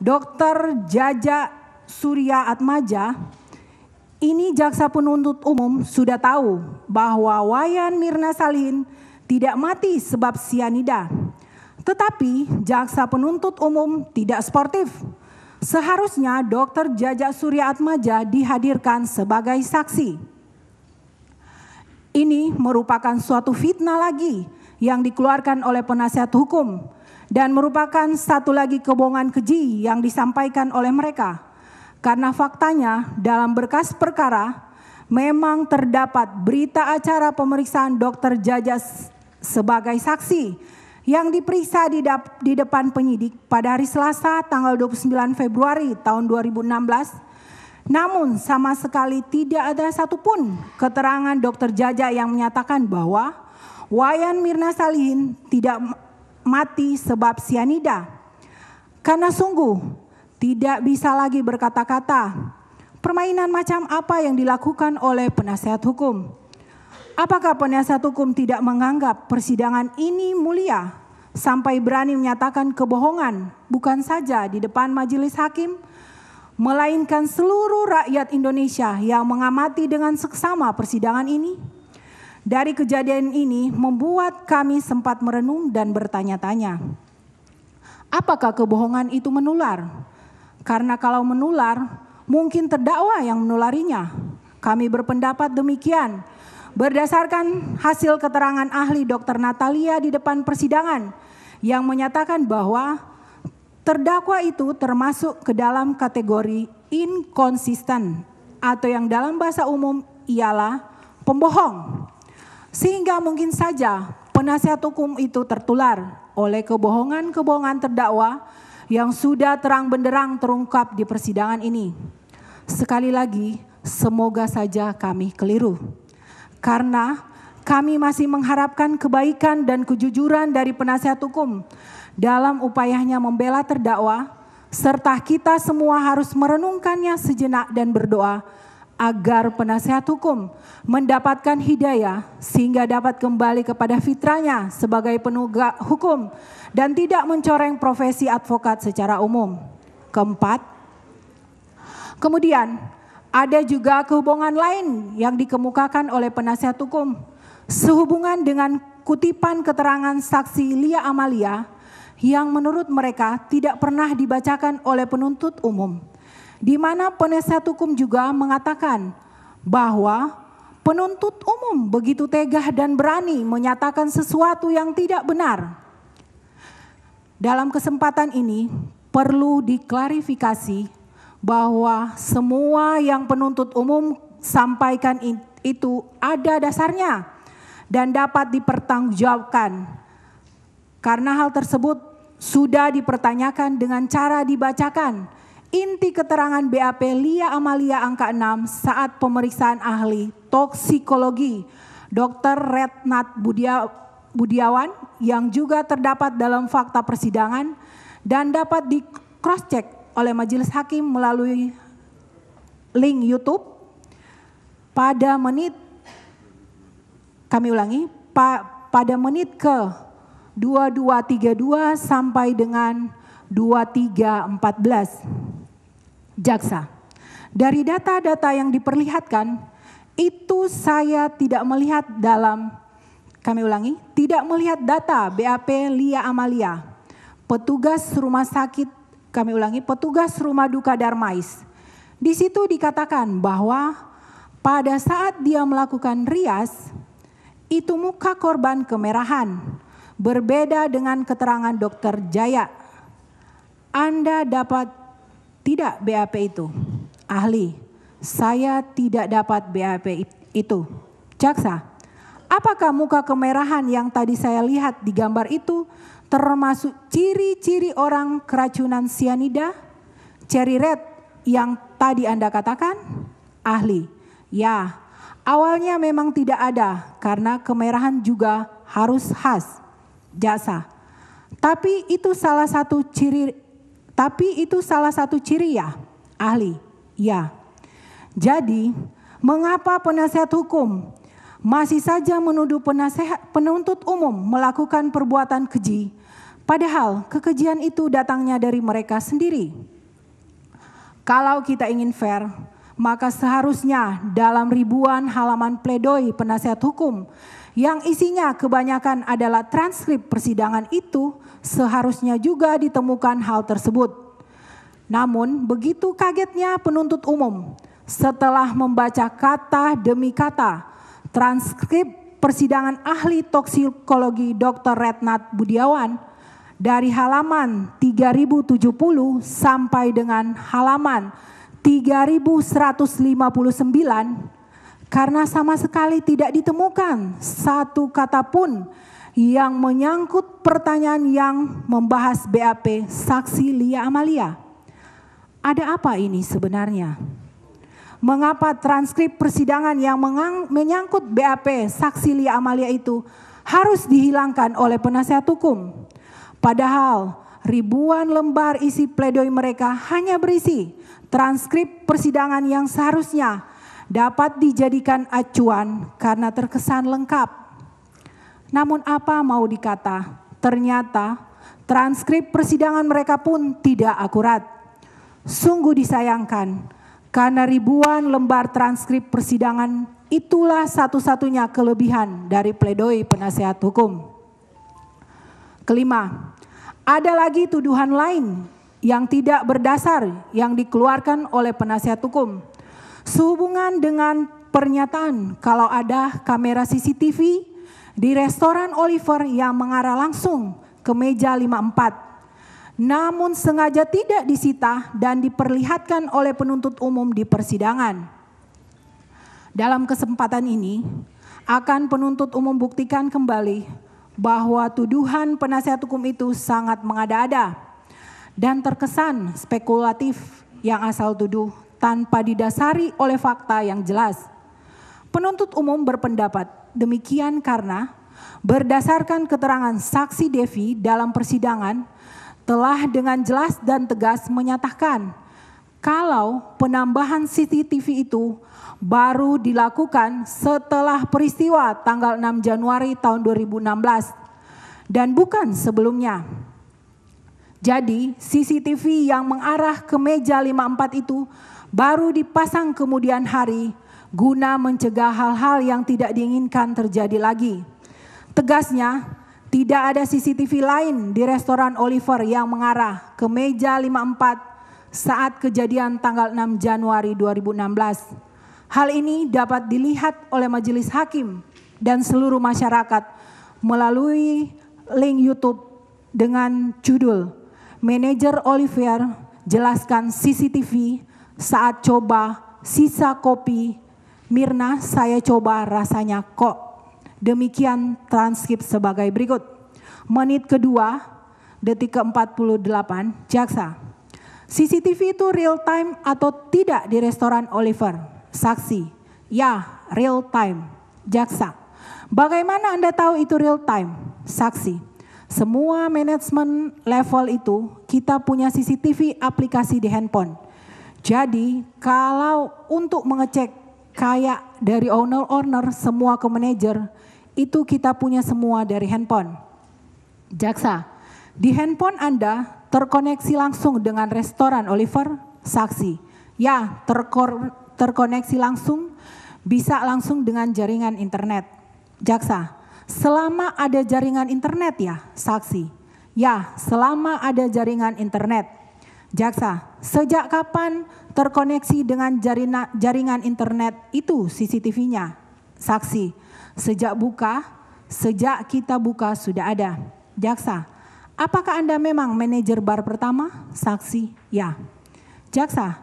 Dokter Jaja Surya Atmaja, ini jaksa penuntut umum sudah tahu bahwa Wayan Mirna Salihin tidak mati sebab sianida. Tetapi jaksa penuntut umum tidak sportif. Seharusnya Dokter Jaja Surya Atmaja dihadirkan sebagai saksi. Ini merupakan suatu fitnah lagi yang dikeluarkan oleh penasihat hukum dan merupakan satu lagi kebohongan keji yang disampaikan oleh mereka. Karena faktanya dalam berkas perkara memang terdapat berita acara pemeriksaan Dokter Jaja sebagai saksi yang diperiksa di depan penyidik pada hari Selasa tanggal 29 Februari tahun 2016. Namun sama sekali tidak ada satupun keterangan Dokter Jaja yang menyatakan bahwa Wayan Mirna Salihin tidak mati sebab sianida. Karena sungguh tidak bisa lagi berkata-kata. Permainan macam apa yang dilakukan oleh penasihat hukum? Apakah penasihat hukum tidak menganggap persidangan ini mulia sampai berani menyatakan kebohongan bukan saja di depan majelis hakim, melainkan seluruh rakyat Indonesia yang mengamati dengan seksama persidangan ini? Dari kejadian ini membuat kami sempat merenung dan bertanya-tanya. Apakah kebohongan itu menular? Karena kalau menular, mungkin terdakwa yang menularinya. Kami berpendapat demikian. Berdasarkan hasil keterangan ahli Dr. Natalia di depan persidangan yang menyatakan bahwa terdakwa itu termasuk ke dalam kategori inkonsisten atau yang dalam bahasa umum ialah pembohong. Sehingga mungkin saja penasihat hukum itu tertular oleh kebohongan-kebohongan terdakwa yang sudah terang benderang terungkap di persidangan ini. Sekali lagi, semoga saja kami keliru. Karena kami masih mengharapkan kebaikan dan kejujuran dari penasihat hukum dalam upayanya membela terdakwa, serta kita semua harus merenungkannya sejenak dan berdoa agar penasihat hukum mendapatkan hidayah sehingga dapat kembali kepada fitrahnya sebagai penegak hukum dan tidak mencoreng profesi advokat secara umum. Keempat, kemudian ada juga kebohongan lain yang dikemukakan oleh penasihat hukum sehubungan dengan kutipan keterangan saksi Lia Amalia yang menurut mereka tidak pernah dibacakan oleh penuntut umum. Di mana penasihat hukum juga mengatakan bahwa penuntut umum begitu tega dan berani menyatakan sesuatu yang tidak benar. Dalam kesempatan ini perlu diklarifikasi bahwa semua yang penuntut umum sampaikan itu ada dasarnya dan dapat dipertanggungjawabkan. Karena hal tersebut sudah dipertanyakan dengan cara dibacakan inti keterangan BAP Lia Amalia angka 6 saat pemeriksaan ahli toksikologi Dr. Rednat Budiawan yang juga terdapat dalam fakta persidangan dan dapat di cross check oleh majelis hakim melalui link YouTube pada menit ke 22.32 sampai dengan 23.14. Jaksa, dari data-data yang diperlihatkan itu saya tidak melihat tidak melihat data BAP Lia Amalia, petugas rumah duka Darmais. Di situ dikatakan bahwa pada saat dia melakukan rias itu muka korban kemerahan, berbeda dengan keterangan Dokter Jaya. Anda dapat tidak BAP itu? Ahli, saya tidak dapat BAP itu. Jaksa, apakah muka kemerahan yang tadi saya lihat di gambar itu termasuk ciri-ciri orang keracunan sianida? Cherry red yang tadi Anda katakan? Ahli, ya, awalnya memang tidak ada karena kemerahan juga harus khas. Jaksa, tapi itu salah satu ciri ya? Ahli, ya. Jadi mengapa penasihat hukum masih saja menuduh penuntut umum melakukan perbuatan keji Padahal kekejian itu datangnya dari mereka sendiri. Kalau kita ingin fair, maka seharusnya dalam ribuan halaman pledoi penasihat hukum yang isinya kebanyakan adalah transkrip persidangan itu seharusnya juga ditemukan hal tersebut. Namun begitu kagetnya penuntut umum setelah membaca kata demi kata transkrip persidangan ahli toksikologi Dr. Rednat Budiawan dari halaman 3070 sampai dengan halaman 3159 karena sama sekali tidak ditemukan satu kata pun yang menyangkut pertanyaan yang membahas BAP saksi Lia Amalia. Ada apa ini sebenarnya? Mengapa transkrip persidangan yang menyangkut BAP saksi Lia Amalia itu harus dihilangkan oleh penasihat hukum? Padahal ribuan lembar isi pledoi mereka hanya berisi transkrip persidangan yang seharusnya dapat dijadikan acuan karena terkesan lengkap. Namun apa mau dikata, ternyata transkrip persidangan mereka pun tidak akurat. Sungguh disayangkan karena ribuan lembar transkrip persidangan itulah satu-satunya kelebihan dari pledoi penasihat hukum. Kelima, ada lagi tuduhan lain yang tidak berdasar yang dikeluarkan oleh penasihat hukum. Sehubungan dengan pernyataan kalau ada kamera CCTV di restoran Oliver yang mengarah langsung ke meja 54. Namun sengaja tidak disita dan diperlihatkan oleh penuntut umum di persidangan. Dalam kesempatan ini akan penuntut umum buktikan kembali bahwa tuduhan penasihat hukum itu sangat mengada-ada dan terkesan spekulatif yang asal tuduh tanpa didasari oleh fakta yang jelas. Penuntut umum berpendapat demikian karena berdasarkan keterangan saksi Devi dalam persidangan telah dengan jelas dan tegas menyatakan kalau penambahan CCTV itu baru dilakukan setelah peristiwa tanggal 6 Januari tahun 2016 dan bukan sebelumnya. Jadi CCTV yang mengarah ke meja 54 itu baru dipasang kemudian hari guna mencegah hal-hal yang tidak diinginkan terjadi lagi. Tegasnya tidak ada CCTV lain di restoran Oliver yang mengarah ke meja 54 saat kejadian tanggal 6 Januari 2016. Hal ini dapat dilihat oleh majelis hakim dan seluruh masyarakat melalui link YouTube dengan judul Manajer Oliver jelaskan CCTV saat coba sisa kopi Mirna saya coba rasanya kok. Demikian transkrip sebagai berikut. Menit kedua detik ke-48 jaksa. CCTV itu real time atau tidak di restoran Oliver? Saksi, ya real time. Jaksa, bagaimana Anda tahu itu real time? Saksi, semua manajemen level itu kita punya CCTV aplikasi di handphone. Jadi kalau untuk mengecek kayak dari owner-owner semua ke manajer itu kita punya semua dari handphone. Jaksa, di handphone Anda terkoneksi langsung dengan restoran Oliver? Saksi, ya terkoneksi langsung, bisa langsung dengan jaringan internet. Jaksa, selama ada jaringan internet ya? Saksi, ya selama ada jaringan internet. Jaksa, sejak kapan terkoneksi dengan jaringan internet itu CCTV-nya? Saksi, sejak kita buka sudah ada. Jaksa, apakah Anda memang manajer bar pertama? Saksi, ya. Jaksa,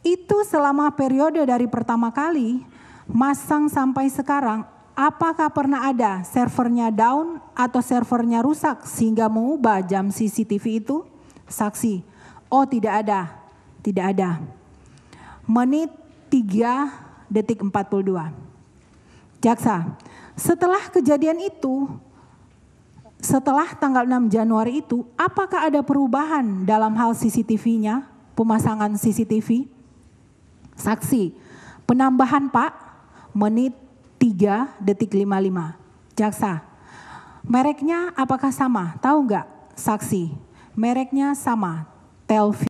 itu selama periode dari pertama kali masang sampai sekarang, apakah pernah ada servernya down atau servernya rusak sehingga mengubah jam CCTV itu? Saksi, oh tidak ada, tidak ada. Menit 3 detik 42. Jaksa, setelah kejadian itu, setelah tanggal 6 Januari itu, apakah ada perubahan dalam hal CCTV-nya, pemasangan CCTV? Saksi, penambahan Pak, menit 3 detik 55. Jaksa, mereknya apakah sama, tahu nggak? Saksi, mereknya sama, Telvi.